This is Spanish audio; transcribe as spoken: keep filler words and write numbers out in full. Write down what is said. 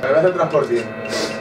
Gracias al Transporting.